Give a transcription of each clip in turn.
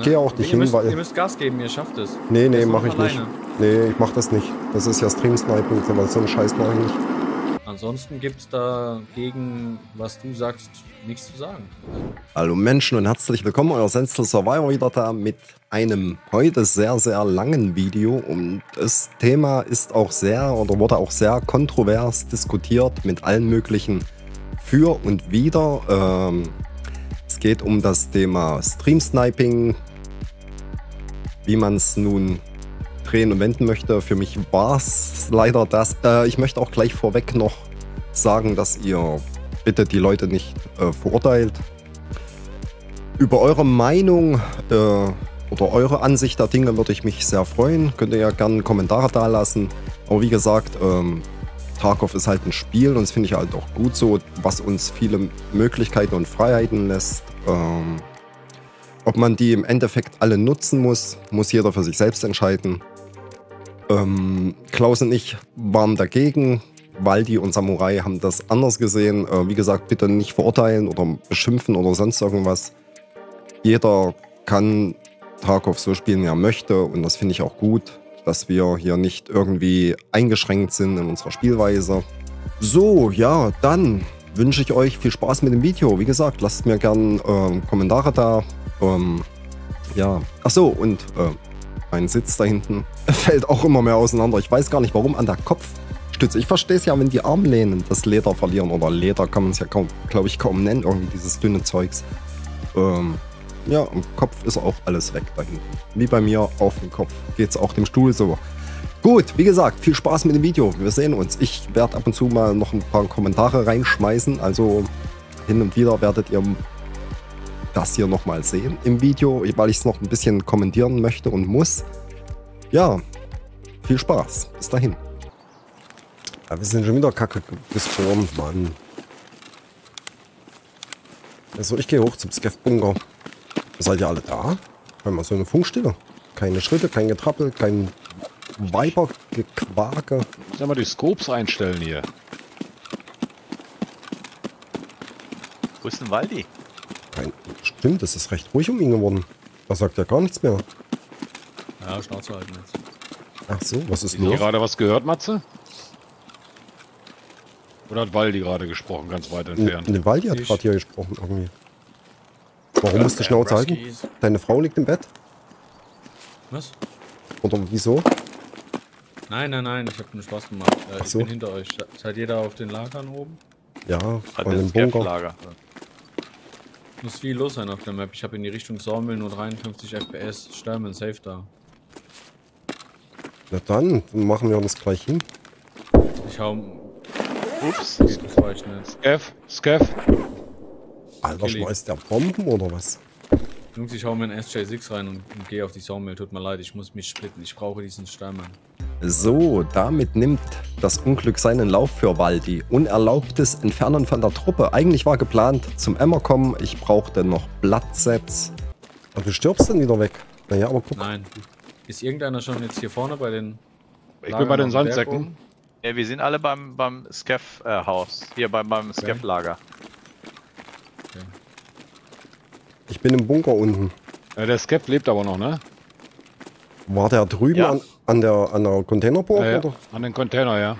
Ich gehe auch nicht hin, weil... Ihr müsst Gas geben, ihr schafft es. Nee, nee, mach ich nicht. Nee, ich mach das nicht. Das ist ja Stream-Sniping, aber so einen Scheiß mach ich nicht. Ansonsten gibt's da gegen, was du sagst, nichts zu sagen. Hallo Menschen und herzlich willkommen, euer Senzel Survivor wieder da mit einem heute sehr, sehr langen Video. Und das Thema ist auch sehr, oder wurde auch sehr kontrovers diskutiert mit allen möglichen Für und Wider. Es geht um das Thema Stream-Sniping, wie man es nun drehen und wenden möchte. Für mich war es leider das. Ich möchte auch gleich vorweg noch sagen, dass ihr bitte die Leute nicht verurteilt. Über eure Meinung oder eure Ansicht der Dinge würde ich mich sehr freuen. Könnt ihr ja gerne Kommentare da lassen. Aber wie gesagt, Tarkov ist halt ein Spiel und das finde ich halt auch gut so, was uns viele Möglichkeiten und Freiheiten lässt. Ob man die im Endeffekt alle nutzen muss, muss jeder für sich selbst entscheiden. Klaus und ich waren dagegen, Waldi und Samurai haben das anders gesehen. Wie gesagt, bitte nicht verurteilen oder beschimpfen oder sonst irgendwas. Jeder kann Tarkov so spielen, wie er möchte und das finde ich auch gut, dass wir hier nicht irgendwie eingeschränkt sind in unserer Spielweise. So, ja, dann wünsche ich euch viel Spaß mit dem Video. Wie gesagt, lasst mir gerne Kommentare da. Ja, achso, und mein Sitz da hinten fällt auch immer mehr auseinander. Ich weiß gar nicht, warum an der Kopfstütze. Ich verstehe es ja, wenn die Armlehnen das Leder verlieren. Oder Leder kann man es ja, glaube ich, kaum nennen, irgendwie dieses dünne Zeugs. Ja, im Kopf ist auch alles weg da hinten. Wie bei mir auf dem Kopf geht es auch dem Stuhl so. Gut, wie gesagt, viel Spaß mit dem Video. Wir sehen uns. Ich werde ab und zu mal noch ein paar Kommentare reinschmeißen. Also hin und wieder werdet ihr das hier nochmal sehen im Video, weil ich es noch ein bisschen kommentieren möchte und muss. Ja, viel Spaß. Bis dahin. Ja, wir sind schon wieder kacke gespawnt, Mann. Also ich gehe hoch zum Skeffbunker. Seid ihr alle da? Einmal so eine Funkstille. Keine Schritte, kein Getrappel, kein Weibergequake. Ich kann mal die Scopes einstellen hier. Wo ist denn Waldi? Stimmt, es ist recht ruhig um ihn geworden. Da sagt er gar nichts mehr. Ja, Schnauze halten jetzt. Ach so, was ist los? Hast du gerade was gehört, Matze? Oder hat Waldi gerade gesprochen, ganz weit entfernt? Ne, Waldi hat gerade hier gesprochen irgendwie. Warum musst du Schnauze halten? Deine Frau liegt im Bett? Was? Oder wieso? Nein, nein, nein, ich hab nur Spaß gemacht. Ach so. Ich bin hinter euch. Seid jeder auf den Lagern oben? Ja, auf dem Bunker. Muss viel los sein auf der Map. Ich habe in die Richtung Sommel nur 53 FPS. Stürmen safe da. Na dann, machen wir uns gleich hin. Ich hau... Ups, das war ich nicht. Scav. Alter, schmeißt der Bomben oder was? Jungs, ich hau mir einen SJ6 rein und gehe auf die Sommel. Tut mir leid, ich muss mich splitten. Ich brauche diesen Stürmer. So, damit nimmt das Unglück seinen Lauf für Waldi. Unerlaubtes Entfernen von der Truppe. Eigentlich war geplant, zum Emmer kommen. Ich brauchte noch Blattsets. Aber du stirbst dann wieder weg. Naja, aber guck. Nein. Ist irgendeiner schon jetzt hier vorne bei den... Ich bin bei den Sandsäcken. Ja, wir sind alle beim Scav-Haus. Hier beim Scav-Lager. Okay. Ich bin im Bunker unten. Ja, der Scav lebt aber noch, ne? War der drüben ja. an der Containerburg? Ja, oder? An den Container, ja.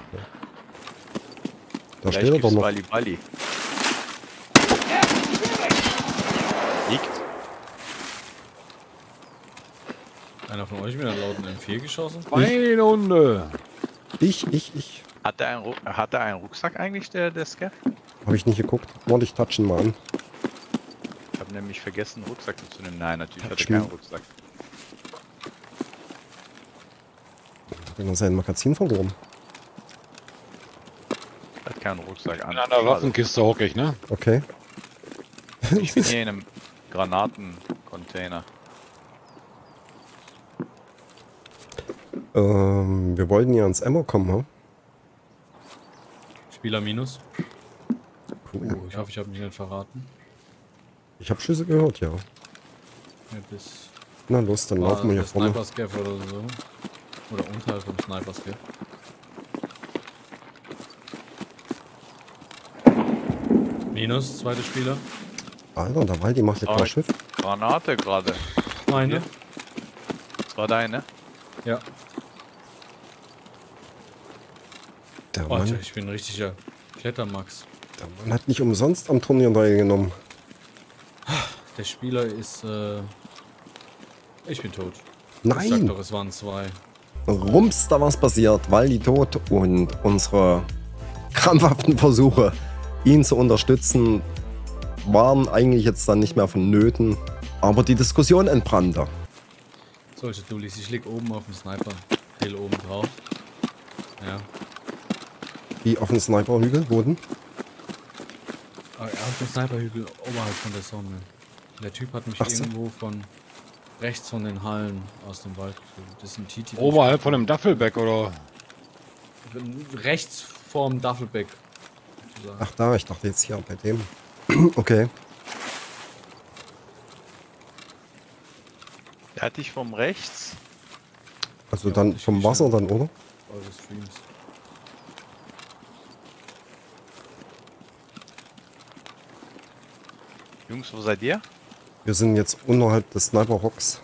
Da steht er doch noch. Balli. Liegt. Einer von euch mit einem lauten M4 geschossen? Meine Hunde! Ich. Hat er einen Rucksack eigentlich, der Scav? Hab ich nicht geguckt. Wollte ich touchen mal an. Ich hab nämlich vergessen, einen Rucksack zu nehmen. Nein, natürlich hat er keinen Rucksack. Wenn er sein Magazin verloren. Hat keinen Rucksack an. In einer Waffenkiste hocke ich, ne? Okay. Ich bin hier in einem Granatencontainer. Wir wollten ja ans Emmer kommen, ne? Spieler minus. Cool. Oh, ich hoffe, ich habe mich nicht verraten. Ich habe Schüsse gehört, ja. Na los, dann laufen wir hier vorne. Sniper-Scav oder so. Oder unterhalb vom Sniper-Skill. Minus, zweiter Spieler. Alter, der Waldi macht jetzt mal Schiff. Granate gerade. Meine. Das war deine? Ja. Der Mann. Alter, ich bin ein richtiger Klettermax. Der Mann hat nicht umsonst am Turnier teilgenommen. Der Spieler ist, ich bin tot. Nein! Ich sag doch, es waren zwei. Rums, da war's passiert. Waldi tot und unsere krampfhaften Versuche, ihn zu unterstützen, waren eigentlich jetzt dann nicht mehr vonnöten. Aber die Diskussion entbrannte. Solche Dullis, ich lieg oben auf dem Sniper. Hill oben drauf. Ja. Wie auf dem Sniper-Hügel? Boden? Ah, auf dem Sniper-Hügel oberhalb von der Sommel. Der Typ hat mich irgendwo von rechts von den Hallen aus dem Wald gefühlt. Das ist ein Titi. Oberhalb von dem Duffelback, oder? Rechts vorm Duffelback. Ach da, ich dachte jetzt hier bei dem. Okay. Der hat dich vom rechts? Also ja, dann vom Wasser dann, oder? Eure Streams. Jungs, wo seid ihr? Wir sind jetzt unterhalb des Sniper Rocks.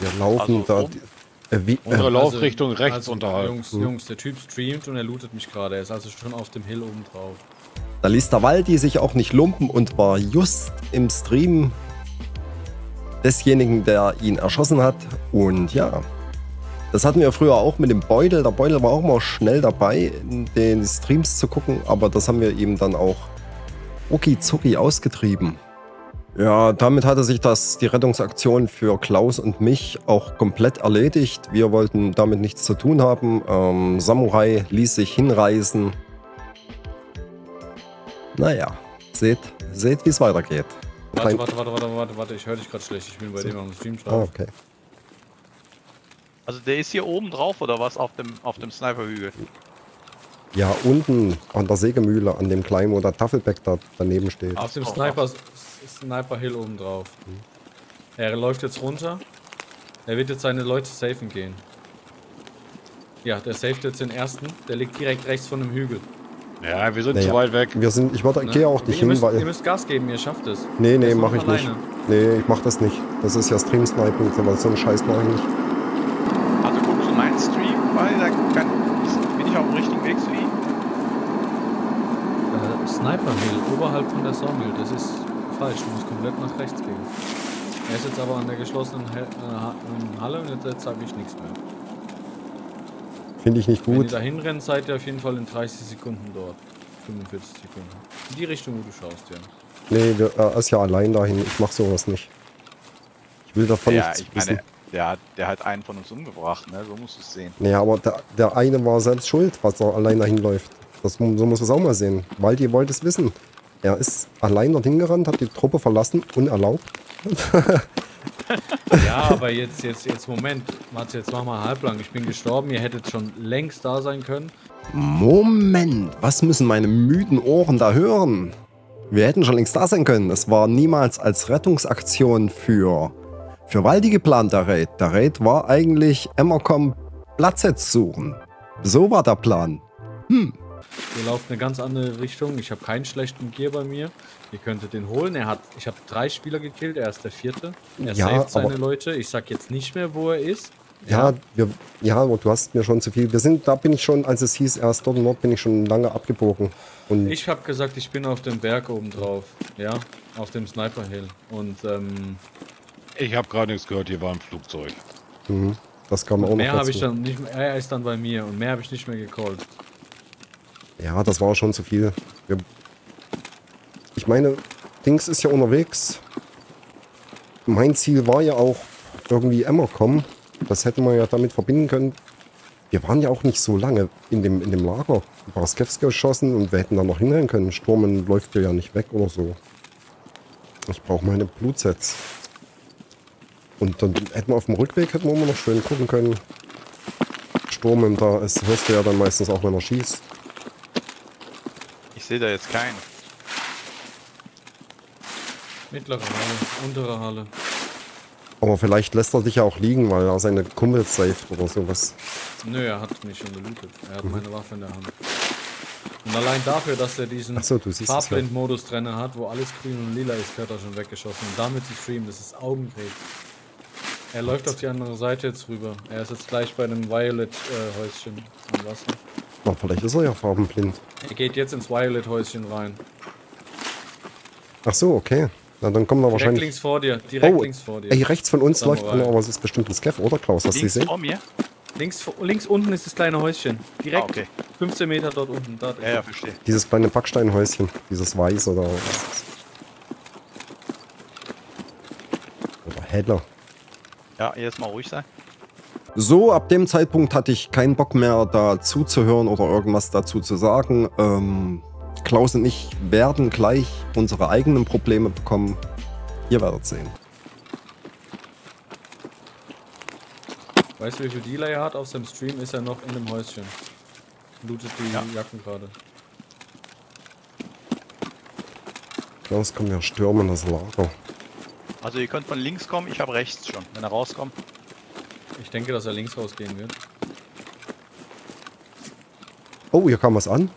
Wir laufen also da... unsere Laufrichtung also, rechts also unterhalb. Jungs, der Typ streamt und er lootet mich gerade. Er ist also schon auf dem Hill oben drauf. Da ließ der Waldi sich auch nicht lumpen und war just im Stream desjenigen, der ihn erschossen hat. Und ja, das hatten wir früher auch mit dem Beutel. Der Beutel war auch mal schnell dabei, in den Streams zu gucken. Aber das haben wir eben dann auch rucki-zucki ausgetrieben. Ja, damit hatte sich die Rettungsaktion für Klaus und mich auch komplett erledigt. Wir wollten damit nichts zu tun haben. Samurai ließ sich hinreißen. Naja, seht wie es weitergeht. Warte, ich höre dich gerade schlecht. Ich bin bei dem am Stream-Stall. Ah, okay. Also der ist hier oben drauf oder was auf dem Sniper-Hügel? Ja, unten an der Sägemühle, an dem kleinen, wo der Tafelback da daneben steht. Auf dem Sniper-Hill oben drauf. Mhm. Er läuft jetzt runter. Er wird jetzt seine Leute safen gehen. Ja, der saft jetzt den ersten. Der liegt direkt rechts von dem Hügel. Ja, wir sind zu weit weg. Wir sind, ich gehe auch nicht hin, weil... Ihr müsst Gas geben, ihr schafft es. Nee, mach ich nicht. Nee, ich mach das nicht. Das ist ja Stream-Sniping, aber so einen Scheiß mach ich nicht. Also guckst du meinen Stream, weil da bin ich auf dem richtigen Weg zu ihm. Sniper-Hill, oberhalb von der Sawmill, das ist falsch. Du musst komplett nach rechts gehen. Er ist jetzt aber an der geschlossenen Halle und jetzt sage ich nichts mehr. Finde ich nicht gut. Wenn ihr dahin rennt, seid ihr auf jeden Fall in 30 Sekunden dort. 45 Sekunden. In die Richtung, wo du schaust, ja. Nee, er ist ja allein dahin. Ich mach sowas nicht. Ich will davon nichts wissen. Der hat einen von uns umgebracht, ne? So musst du es sehen. Nee, aber der eine war selbst schuld, was er allein dahin läuft. So muss man es auch mal sehen. Weil ihr wollt es wissen. Er ist allein dorthin gerannt, hat die Truppe verlassen, unerlaubt. Ja, aber jetzt, Moment. Matze, jetzt mach mal halblang. Ich bin gestorben. Ihr hättet schon längst da sein können. Moment, was müssen meine müden Ohren da hören? Wir hätten schon längst da sein können. Es war niemals als Rettungsaktion für Waldi geplant, der Raid. Der Raid war eigentlich Emmercom Platzsets suchen. So war der Plan. Ihr lauft eine ganz andere Richtung. Ich habe keinen schlechten Gear bei mir. Ihr könntet den holen. Ich habe 3 Spieler gekillt. Er ist der 4. Er saved seine Leute. Ich sag jetzt nicht mehr, wo er ist. Ja, du hast mir schon zu viel. Da bin ich schon, als es hieß, erst dort und dort, bin ich schon lange abgebogen. Und ich habe gesagt, ich bin auf dem Berg oben drauf. Ja, auf dem Sniper Hill. Und ich habe gerade nichts gehört. Hier war ein Flugzeug. Mhm. Das kam auch noch. Mehr habe ich dann nicht. Er ist dann bei mir und mehr habe ich nicht mehr gecallt. Ja, das war schon zu viel. Ich meine, Dings ist ja unterwegs. Mein Ziel war ja auch irgendwie Emmer kommen. Das hätten wir ja damit verbinden können. Wir waren ja auch nicht so lange in dem Lager. Ein paar Scavs geschossen und wir hätten da noch hinrennen können. Sturmen läuft ja nicht weg oder so. Ich brauche meine Blutsets. Und dann hätten wir auf dem Rückweg immer noch schön gucken können. Sturmen da ist, hörst du ja dann meistens auch, wenn er schießt. Ich sehe da jetzt keinen. Mittlere Halle, untere Halle. Aber vielleicht lässt er dich ja auch liegen, weil er seine Kumpels safe oder sowas. Nö, er hat mich schon gelootet. Er hat meine Waffe in der Hand. Und Und allein dafür, dass er diesen Farblind-Modus drin hat, wo alles grün und lila ist, gehört er schon weggeschossen. Und damit zu streamen, das ist Augenkrebs. Er läuft auf die andere Seite jetzt rüber. Er ist jetzt gleich bei einem Violet-Häuschen am Wasser. Oh, vielleicht ist er ja farbenblind. Er geht jetzt ins Violet-Häuschen rein. Ach so, okay. Na, dann kommen wir wahrscheinlich... Direkt links vor dir, direkt links vor dir. Ey, rechts von uns läuft einer, aber es ist bestimmt ein Scav, oder Klaus? Hast du gesehen? Vor mir? Links unten ist das kleine Häuschen. Direkt 15 Meter dort unten. Dort ja, verstehe. Dieses kleine Backsteinhäuschen. Dieses Weiß oder... Oder heller. Ja, jetzt mal ruhig sein. So, ab dem Zeitpunkt hatte ich keinen Bock mehr, dazu zu hören oder irgendwas dazu zu sagen. Klaus und ich werden gleich unsere eigenen Probleme bekommen. Ihr werdet sehen. Weißt du, wie viel Delay er hat? Auf seinem Stream ist er noch in dem Häuschen. Lootet die Jacken gerade. Klaus kann ja stürmen, das Lager. Also ihr könnt von links kommen, ich habe rechts schon, wenn er rauskommt. Ich denke, dass er links rausgehen wird. Oh, hier kam was an.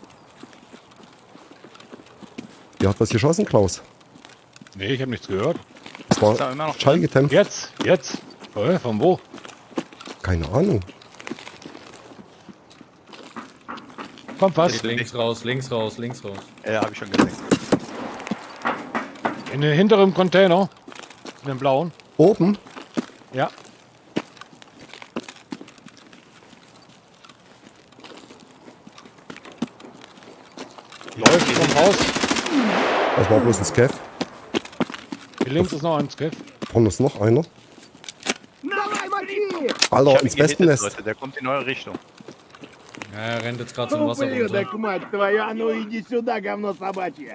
Ihr habt was geschossen, Klaus? Nee, ich habe nichts gehört. Das war immer noch Schall gedämpft. Jetzt. Von wo? Keine Ahnung. Kommt was? Links raus. Ja, habe ich schon gesehen. In den hinteren Container. In den blauen. Oben? Ja. Läuft vom Haus. Das war bloß ein Scav. Hier links ist noch ein Scav. Vorne ist noch einer. Alter, ins Westennest. Der kommt in eure Richtung. Ja, er rennt jetzt gerade zum Wasser runter.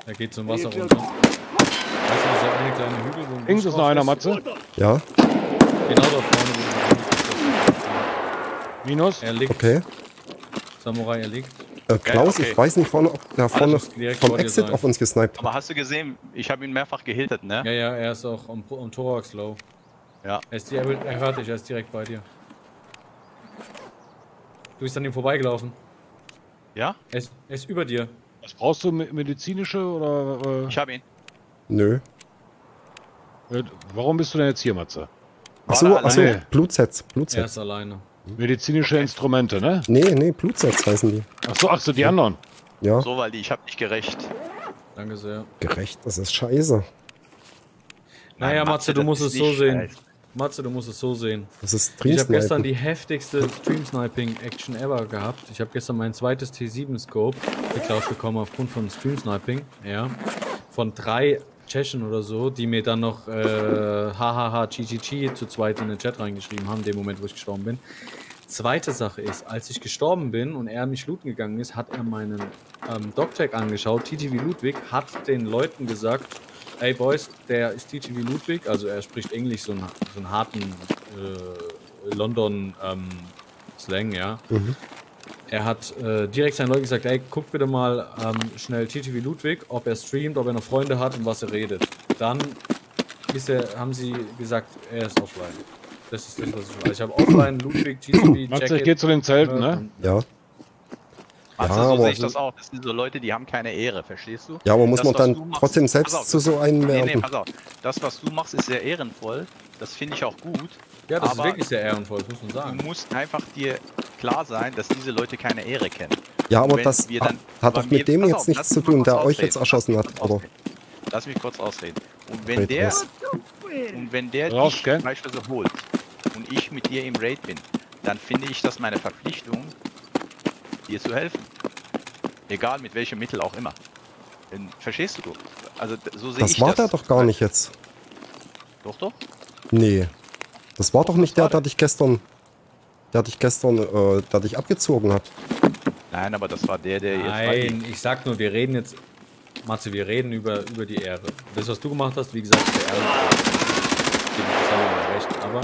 Er geht zum Wasser runter. Weißt du, das ist ja eine kleine Hügel, wo links ist noch einer, Matze. Ja. Genau da vorne. Minus. Er liegt. Okay. Samurai, er liegt. Klaus, okay. Ich weiß nicht, ob der vorne vom Exit auf uns gesniped hat. Aber hast du gesehen, ich habe ihn mehrfach gehittet, ne? Ja, er ist auch am Thorax low. Ja. Er hört dich, er ist direkt bei dir. Du bist an ihm vorbeigelaufen. Ja? Er ist über dir. Was brauchst du, medizinische oder... Ich habe ihn. Nö. Warum bist du denn jetzt hier, Matze? Achso, Blutsets. Er ist alleine. Medizinische Instrumente, ne? Nee, Blutsets heißen die. Achso, die anderen? Ja. So, weil ich hab nicht gerecht. Danke sehr. Gerecht? Das ist scheiße. Naja, Matze, du musst es so sehen. Das ist Stream-Sniping. Ich habe gestern die heftigste Stream-Sniping-Action ever gehabt. Ich habe gestern mein zweites T7 Scope geklaut bekommen aufgrund von Stream-Sniping. Ja. Von 3 Tschechen oder so, die mir dann noch hahaha, GGG zu zweit in den Chat reingeschrieben haben, in dem Moment, wo ich gestorben bin. Zweite Sache ist, als ich gestorben bin und er mich looten gegangen ist, hat er meinen DocTech angeschaut. TTV Ludwig hat den Leuten gesagt, hey Boys, der ist TTV Ludwig, also er spricht Englisch, so einen harten London Slang, ja. Mhm. Er hat direkt seinen Leuten gesagt, ey, guck bitte mal schnell TTV Ludwig, ob er streamt, ob er noch Freunde hat und was er redet. Dann haben sie gesagt, er ist offline. Das ist das, was ich weiß. Ich habe offline Ludwig, TTV, Jacket... Ich gehe zu den Zelten, ne? Ja. Also ja, so sehe ich das auch. Das sind so Leute, die haben keine Ehre, verstehst du? Ja, aber muss man dann trotzdem selbst zu so einem werden? Nee, pass auf. Das, was du machst, ist sehr ehrenvoll. Das finde ich auch gut. Ja, das ist wirklich sehr ehrenvoll, das muss man sagen. Du musst einfach dir klar sein, dass diese Leute keine Ehre kennen. Ja, aber das hat doch mit dem jetzt nichts zu tun, der euch jetzt erschossen hat. Lass mich kurz ausreden. Und wenn der dich beispielsweise holt und ich mit dir im Raid bin, dann finde ich das meine Verpflichtung, dir zu helfen. Egal mit welchem Mittel auch immer. Verstehst du? Also so sehe ich das. Das war der doch gar nicht jetzt. Doch? Nee. Das war doch nicht der, der dich abgezogen hat. Nein, aber das war der jetzt... Nein, ich sag nur, wir reden jetzt... Matze, wir reden über die Ehre. Das, was du gemacht hast, wie gesagt, der Ehre. Recht. Aber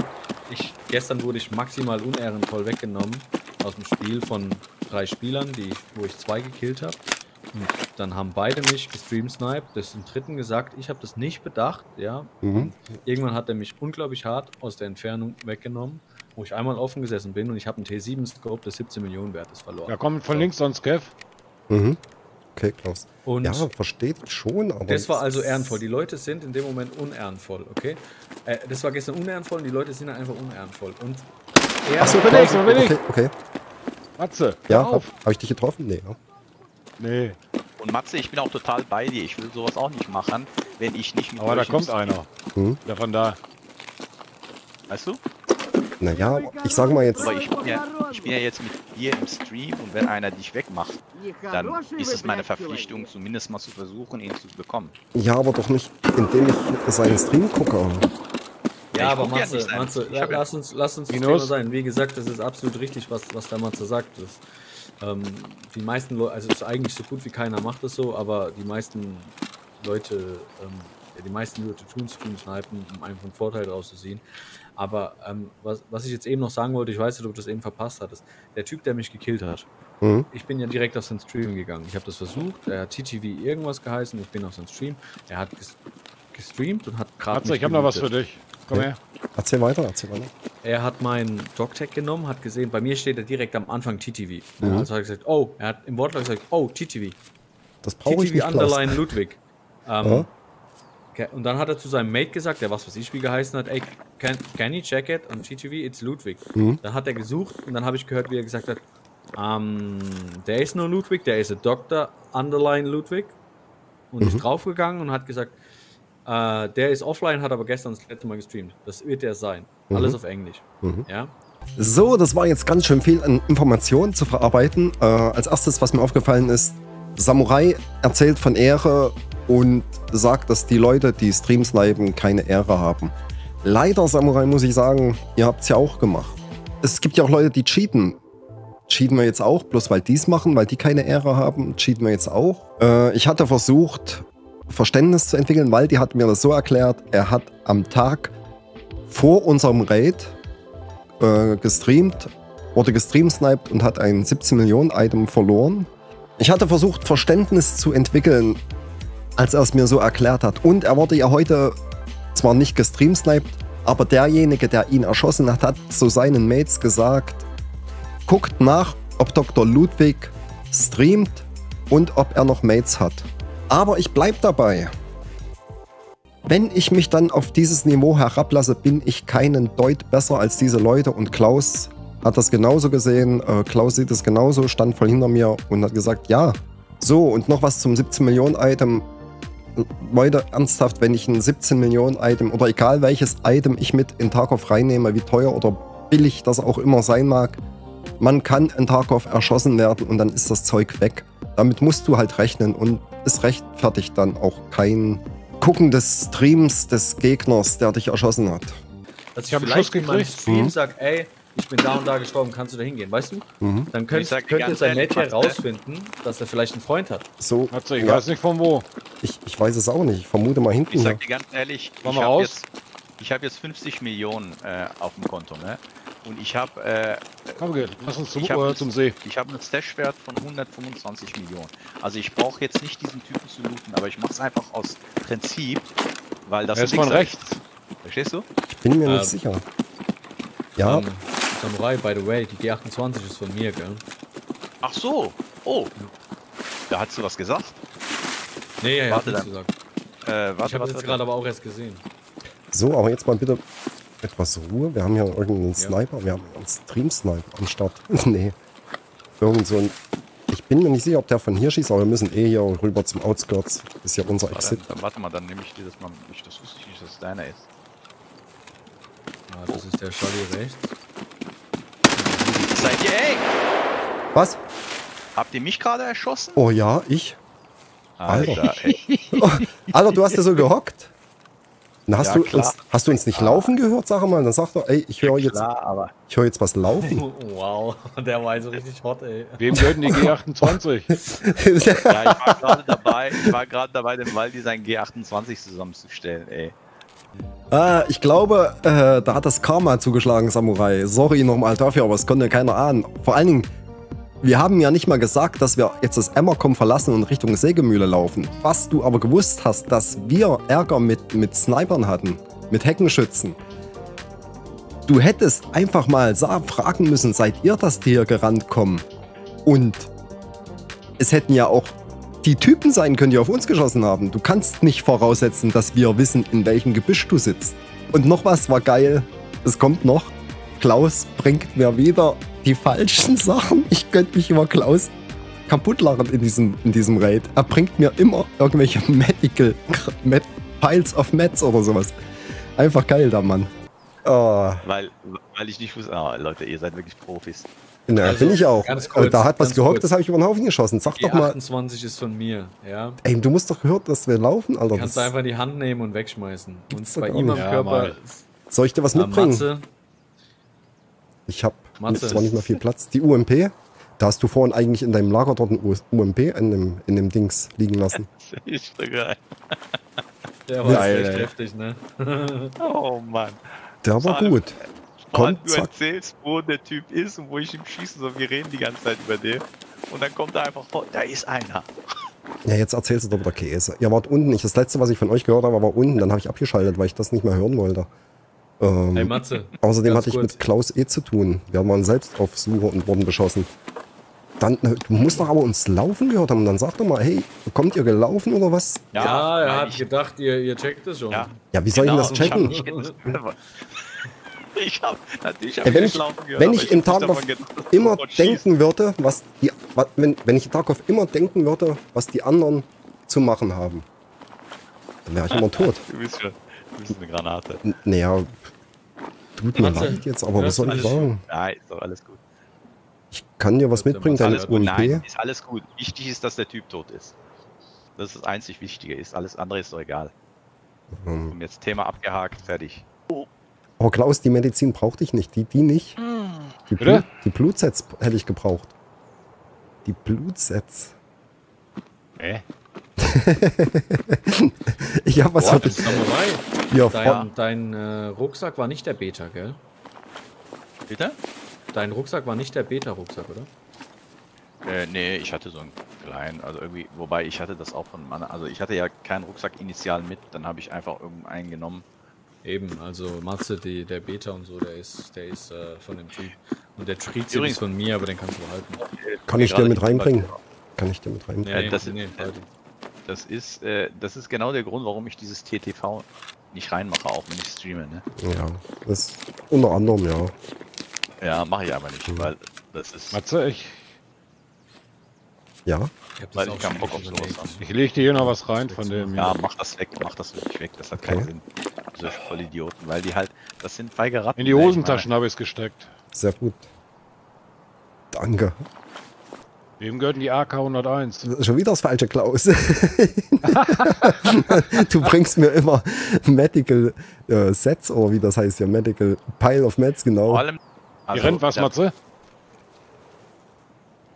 gestern wurde ich maximal unehrenvoll weggenommen aus dem Spiel von 3 Spielern, wo ich 2 gekillt habe. Und dann haben beide mich gestreamsniped, das im dritten gesagt, ich habe das nicht bedacht, ja. Mhm. Irgendwann hat er mich unglaublich hart aus der Entfernung weggenommen, wo ich einmal offen gesessen bin und ich habe einen T7 Scope, der 17 Millionen wert ist, verloren. Ja, komm von links sonst, Kev. Mhm. Okay, Klaus. Und ja, versteht schon, aber... Das war also ehrenvoll. Die Leute sind in dem Moment unehrenvoll, okay? Das war gestern unehrenvoll und die Leute sind einfach unehrenvoll. Und... Achso, bin ich! Okay. Matze, ja, hab ich dich getroffen? Nee, ja. Nee. Und Matze, ich bin auch total bei dir. Ich will sowas auch nicht machen, wenn ich nicht mit... Aber da kommt einer. Hm? Ja, von da. Weißt du? Naja, ich sag mal jetzt... Aber ich bin ja jetzt mit dir im Stream und wenn einer dich wegmacht, dann ist es meine Verpflichtung, zumindest mal zu versuchen, ihn zu bekommen. Ja, aber doch nicht, indem ich seinen Stream gucke. Ja, aber Matze, lass uns das Thema sein. Wie gesagt, das ist absolut richtig, was der Matze sagt. Die meisten Leute, also es ist eigentlich so gut wie keiner macht es so, aber die meisten Leute... Die meisten Leute tun Stream-Snipen, um einfach einen Vorteil draus zu sehen. Aber was ich jetzt eben noch sagen wollte, ich weiß nicht, ob du das eben verpasst hattest. Der Typ, der mich gekillt hat, ich bin ja direkt auf seinen Stream gegangen. Ich habe das versucht, er hat TTV irgendwas geheißen, ich bin auf seinen Stream. Er hat gestreamt und hat gerade... Ich habe noch was für dich. Komm her. Erzähl weiter. Er hat meinen DocTech genommen, hat gesehen, bei mir steht er direkt am Anfang TTV. Mhm. Also hat er gesagt, oh, er hat im Wortlaut gesagt, oh, TTV. Das brauche ich nicht. TTV Underline Ludwig. Ja. Und dann hat er zu seinem Mate gesagt, der was ich wie geheißen hat, ey, can you check it? Und TTV, it's Ludwig. Mhm. Dann hat er gesucht und dann habe ich gehört, wie er gesagt hat, there is no Ludwig, there is a Doctor Underline Ludwig. Und ist draufgegangen und hat gesagt, der ist offline, hat aber gestern das letzte Mal gestreamt. Das wird er sein. Alles auf Englisch. Ja? So, das war jetzt ganz schön viel an Informationen zu verarbeiten. Als erstes, was mir aufgefallen ist, Samurai erzählt von Ehre und sagt, dass die Leute, die Stream-Snipen, keine Ehre haben. Leider, Samurai, muss ich sagen, ihr habt es ja auch gemacht. Es gibt ja auch Leute, die cheaten. Cheaten wir jetzt auch, bloß weil die es machen, weil die keine Ehre haben, cheaten wir jetzt auch. Ich hatte versucht, Verständnis zu entwickeln, weil die hat mir das so erklärt, er hat am Tag vor unserem Raid gestreamt, wurde gestreamsniped und hat ein 17 Millionen Item verloren. Ich hatte versucht, Verständnis zu entwickeln, als er es mir so erklärt hat. Und er wurde ja heute zwar nicht gestreamsniped, aber derjenige, der ihn erschossen hat, hat zu seinen Mates gesagt, guckt nach, ob Dr. Ludwig streamt und ob er noch Mates hat. Aber ich bleib dabei. Wenn ich mich dann auf dieses Niveau herablasse, bin ich keinen Deut besser als diese Leute und Klaus hat das genauso gesehen, Klaus sieht es genauso, stand voll hinter mir und hat gesagt, ja, so und noch was zum 17 Millionen Item. Leute, ernsthaft, wenn ich ein 17 Millionen Item oder egal welches Item ich mit in Tarkov reinnehme, wie teuer oder billig das auch immer sein mag, man kann in Tarkov erschossen werden und dann ist das Zeug weg. Damit musst du halt rechnen und es rechtfertigt dann auch kein Gucken des Streams des Gegners, der dich erschossen hat. Also ich habe vielleicht in meinem Stream gesagt, ey, ich bin da und da gestorben, kannst du da hingehen, weißt du? Dann könnte sein Mate herausfinden, dass er vielleicht einen Freund hat. So, ich weiß nicht von wo. Ich weiß es auch nicht, ich vermute mal hinten. Ich sag dir ganz ehrlich, ich habe jetzt 50 Millionen auf dem Konto, ne? Und ich habe ich habe einen Stashwert von 125 Millionen. Also ich brauche jetzt nicht diesen Typen zu looten, aber ich mache es einfach aus Prinzip, weil das ist von rechts. Verstehst du? Ich bin mir nicht sicher. Ja. Samurai, by the way, die G28 ist von mir, gell? Ach so, oh, da hast du was gesagt? Nee, ja, warte, ich habe das jetzt gerade aber auch erst gesehen. So, aber jetzt mal bitte etwas Ruhe. Wir haben ja irgendeinen Sniper, wir haben einen Stream-Sniper am Start. Nee, irgend so ein... Ich bin mir nicht sicher, ob der von hier schießt, aber wir müssen eh hier rüber zum Outskirts. Ist ja unser Exit. Dann warte mal, dann nehme ich dir das mal nicht. Das wusste ich nicht, dass es deiner ist. Ah, das ist der Schalli rechts. Seid ihr, ey! Was? Habt ihr mich gerade erschossen? Oh ja, ich. Alter, ey. Alter, du hast ja so gehockt. Na, hast du uns nicht laufen gehört, sag mal? Dann sag doch, ey, ich höre jetzt, hör jetzt was laufen. Wow, der war so richtig hot, ey. Wem gehört die G28? Ja, ich war gerade dabei, den Waldi sein G28 zusammenzustellen, ey. Ich glaube, da hat das Karma zugeschlagen, Samurai. Sorry nochmal dafür, aber es konnte keiner ahnen. Vor allen Dingen, wir haben ja nicht mal gesagt, dass wir jetzt das Emmercom verlassen und Richtung Sägemühle laufen. Was du aber gewusst hast, dass wir Ärger mit Snipern hatten, mit Heckenschützen. Du hättest einfach mal fragen müssen, seid ihr das, die hier gerannt kommen? Und es hätten ja auch die Typen sein können, die auf uns geschossen haben. Du kannst nicht voraussetzen, dass wir wissen, in welchem Gebüsch du sitzt. Und noch was war geil. Es kommt noch. Klaus bringt mir wieder die falschen Sachen. Ich könnte mich über Klaus kaputt lachen in diesem Raid. Er bringt mir immer irgendwelche Medical Piles of Meds oder sowas. Einfach geil, der Mann. Oh. Weil ich nicht wusste, Leute, ihr seid wirklich Profis. Ja, also, bin ich auch. Kurz, da hat was gehockt, das habe ich über den Haufen geschossen. Sag doch mal. 28 ist von mir, ja. Ey, du musst doch hören, dass wir laufen, Alter. Du kannst einfach die Hand nehmen und wegschmeißen. Gibt's und bei ihm am Körper. Ja, soll ich dir was mitbringen? Matze. Ich habe zwar nicht mehr viel Platz. Die UMP, da hast du vorhin eigentlich in deinem Lager dort eine UMP in dem Dings liegen lassen. Ist so geil. Der war echt heftig, ne? Oh Mann. Der war gut. Kommt, du erzählst, wo der Typ ist und wo ich ihm schießen soll. Wir reden die ganze Zeit über den. Und dann kommt er einfach, oh, da ist einer. Ja, jetzt erzählst du doch wieder Käse. Ihr wart unten. Das letzte, was ich von euch gehört habe, war unten. Dann habe ich abgeschaltet, weil ich das nicht mehr hören wollte. Hey Matze. Außerdem hatte ich mit Klaus zu tun. Wir waren selbst auf Suche und wurden beschossen. Dann, du musst doch aber uns Laufen gehört haben. Dann sag doch mal, hey, kommt ihr gelaufen oder was? Ja, ja, er hat gedacht, ihr checkt das schon. Ja, wie soll ich denn das checken? Wenn ich in Tarkov immer denken würde, was die anderen zu machen haben, dann wäre ich immer tot. Du bist eine Granate. Naja, tut mir leid jetzt, aber was soll ich sagen? Nein, ist doch alles gut. Ich kann dir was mitbringen, dann ist UMP. Nein, ist alles gut. Wichtig ist, dass der Typ tot ist. Das ist das einzig Wichtige. Ist alles andere ist doch egal. Und jetzt Thema abgehakt, fertig. Oh Klaus, die Medizin brauchte ich nicht. Die nicht. Die Blutsets hätte ich gebraucht. Die Blutsets. Ich hab was für dich. Ja, dein Rucksack war nicht der Beta, gell? Bitte? Dein Rucksack war nicht der Beta-Rucksack, oder? Nee, ich hatte so einen kleinen, also irgendwie, wobei ich hatte das auch von meiner, also ich hatte ja keinen Rucksack initial mit, dann habe ich einfach irgendeinen genommen. Eben, also Matze, der Beta und so, der ist von dem Typ. Und der Tri-Z ist von mir, aber den kannst du behalten. Kann ich dir mit reinbringen? Nee, das ist genau der Grund, warum ich dieses TTV nicht reinmache, auch wenn ich streame, ne? Ja, das unter anderem, ja. Ja, mache ich aber nicht, weil das ist... Matze, ich... Ja? Weil ich keinen Bock auf sowas habe. Ich lege dir hier noch was rein von dem... Ja, mach das wirklich weg, das hat keinen Sinn. Diese Vollidioten, weil die halt... Das sind feige Ratten. In die Hosentaschen habe ich es gesteckt. Sehr gut. Danke. Wem gehörten die AK-101? Schon wieder das falsche, Klaus. Du bringst mir immer Medical Sets, oder wie das heißt ja, Medical Pile of Meds, genau. Vor allem, also, hier rennt was, Matze.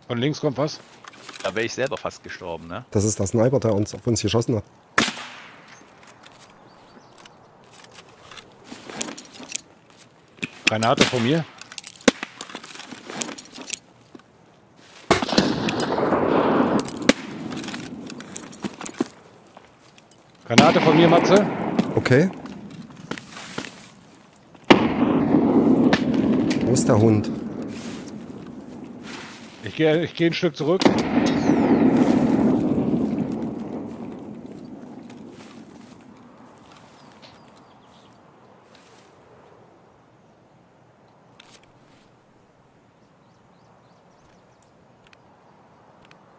Von links kommt was. Da wäre ich selber fast gestorben, ne? Das ist der Sniper, der auf uns geschossen hat. Granate von mir. Granate von mir, Matze. Okay. Wo ist der Hund? Ich geh ein Stück zurück.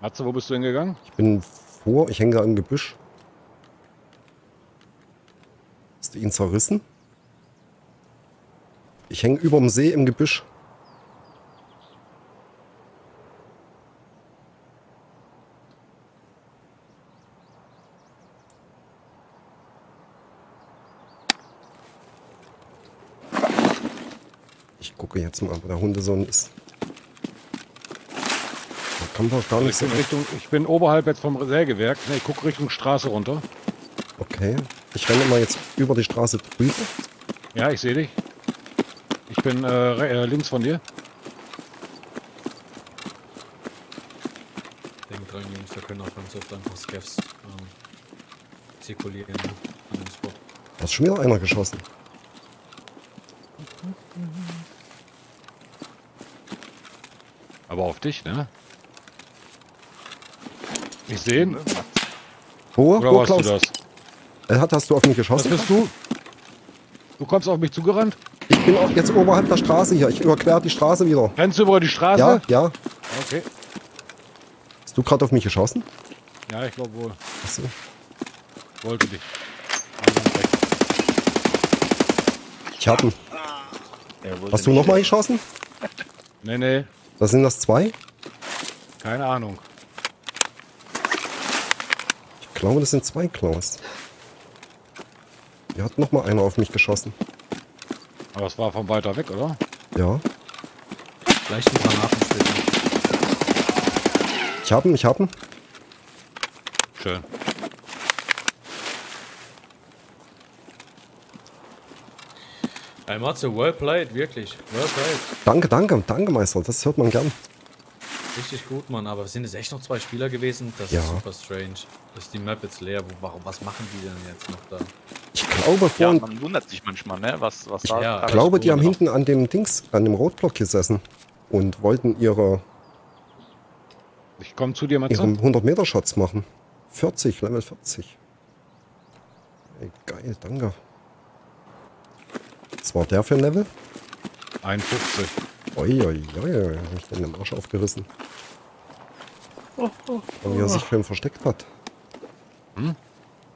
Matze, wo bist du hingegangen? Ich hänge da im Gebüsch. Hast du ihn zerrissen? Ich hänge überm See im Gebüsch. Ich gucke jetzt mal, wo der Hundesohn ist. Da kann man doch gar nicht so Richtung. Ich bin oberhalb jetzt vom Sägewerk. Ich gucke Richtung Straße runter. Okay. Ich renne mal jetzt über die Straße drüber. Ja, ich sehe dich. Ich bin links von dir. Denk dran, Jungs, wir können auch ganz oft einfach Scavs zirkulieren an dem Spot. Da ist schon wieder einer geschossen. Aber auf dich, ne? Mich sehen? Wo? Oder wo, Klaus? Du das? Hast du auf mich geschossen? Was bist du? Du kommst auf mich zugerannt? Ich bin auch jetzt oberhalb der Straße hier. Ich überquere die Straße wieder. Rennst du über die Straße? Ja, ja. Okay. Hast du gerade auf mich geschossen? Ja, ich glaube wohl. Achso. Wollte dich. Ich hab ihn. Hast du nochmal geschossen? Nee, nee. Was sind das, zwei? Keine Ahnung. Ich glaube, das sind zwei, Klaus. Hier hat nochmal einer auf mich geschossen. Aber es war von weiter weg, oder? Ja. Vielleicht ein paar Granatenstücke. Ich hab ihn, ich hab ihn. Schön. Hey Matze, well played, wirklich. Well played. Danke, danke, danke Meister, das hört man gern. Richtig gut, Mann, aber sind es echt noch zwei Spieler gewesen? Das ja. Ist super strange. Ist die Map jetzt leer? Warum, was machen die denn jetzt noch da? Ich glaube, ja, man wundert sich manchmal, ne? Was da ja, ich glaube, die haben hinten an dem Dings, an dem Rotblock gesessen und wollten ihre... Ich komme zu dir, Matze. Ihren 100-Meter-Shots machen. 40, Level 40. Ey, geil, danke. Was war der für ein Level? 51. Uiuiui, hab ich den im Arsch aufgerissen. Und wie er sich schön versteckt hat. Hm?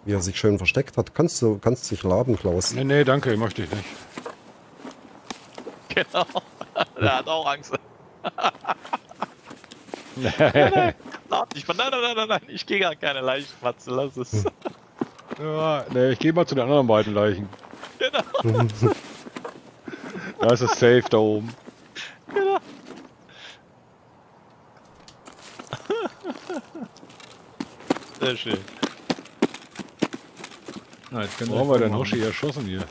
Wie er sich schön versteckt hat. Kannst du dich laden, Klaus? Nee, nee, danke, ich möchte dich nicht. Genau. Der hat auch Angst. Nee. Nein, nein, ich gehe gar keine Leichen, Matze, lass es. Hm. Ja, nee, ich gehe mal zu den anderen beiden Leichen. Genau. Das ist safe da oben. Genau. Sehr schön. Na, jetzt können wir haben wir den Hoshi erschossen hier.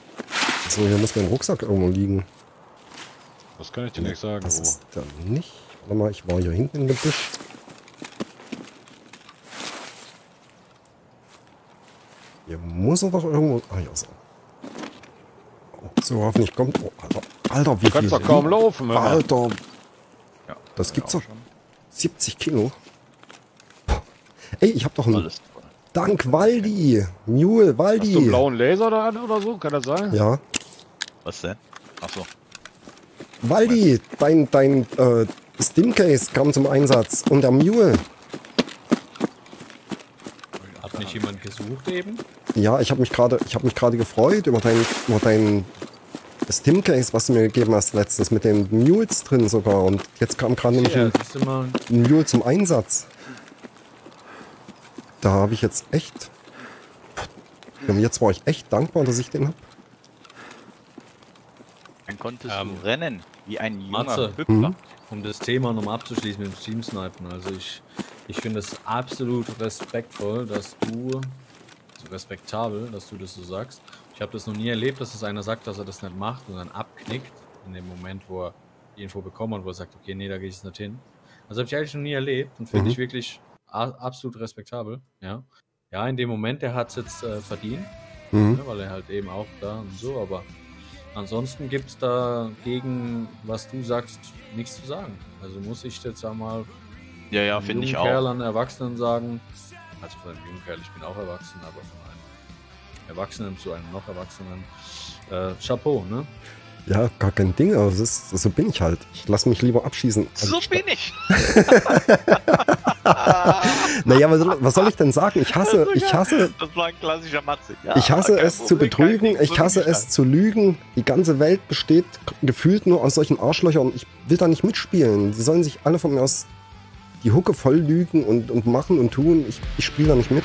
Achso, hier muss mein Rucksack irgendwo liegen. Das kann ich dir nicht sagen. Das ist dann nicht. Warte mal, ich war hier hinten im Gebüsch. Hier muss er doch irgendwo. Ah, ja, so. So, hoffentlich kommt. Oh, Alter, wie viel? Du kannst doch kaum laufen, oder? Alter. Ja, das gibt's doch. 70 Kilo. Ey, ich hab doch einen. Dank Waldi. Mule, Waldi. Hast du einen blauen Laser da an oder so? Kann das sein? Ja. Was denn? Achso. Waldi, dein Stimcase kam zum Einsatz. Und der Mule. Hat nicht jemand gesucht eben? Ja, ich habe mich gerade gefreut über dein Stimcase, was du mir gegeben hast letztens, mit den Mules drin sogar. Und jetzt kam gerade nämlich ein Mule zum Einsatz. Da habe ich jetzt echt... Jetzt war ich echt dankbar, dass ich den habe. Dann konntest du rennen, wie ein junger Hüpfer. Um das Thema nochmal abzuschließen mit dem Stream-Snipen. Also ich finde es absolut respektvoll, dass du... respektabel, dass du das so sagst. Ich habe das noch nie erlebt, dass es einer sagt, dass er das nicht macht und dann abknickt in dem Moment, wo er die Info bekommt und wo er sagt, okay, nee, da gehe ich jetzt nicht hin. Also habe ich eigentlich noch nie erlebt und finde ich wirklich absolut respektabel. Ja, ja, in dem Moment, der hat es jetzt verdient, ne, weil er halt eben auch da und so, aber ansonsten gibt es da gegen, was du sagst, nichts zu sagen. Also muss ich jetzt einmal ja, finde ich auch. Kerl an Erwachsenen sagen, also von einem jungen Kerl, ich bin auch erwachsen, aber von einem Erwachsenen zu einem noch Erwachsenen. Chapeau, ne? Ja, gar kein Ding, aber das ist, so bin ich halt. Ich lasse mich lieber abschießen. So bin ich! Naja, was soll ich denn sagen? Ich hasse... Das war ein klassischer Matze. Ja, ich hasse es zu betrügen, ich hasse es zu lügen. Die ganze Welt besteht gefühlt nur aus solchen Arschlöchern. Ich will da nicht mitspielen. Sie sollen sich alle von mir aus... die Hucke voll lügen und machen und tun. Ich spiele da nicht mit.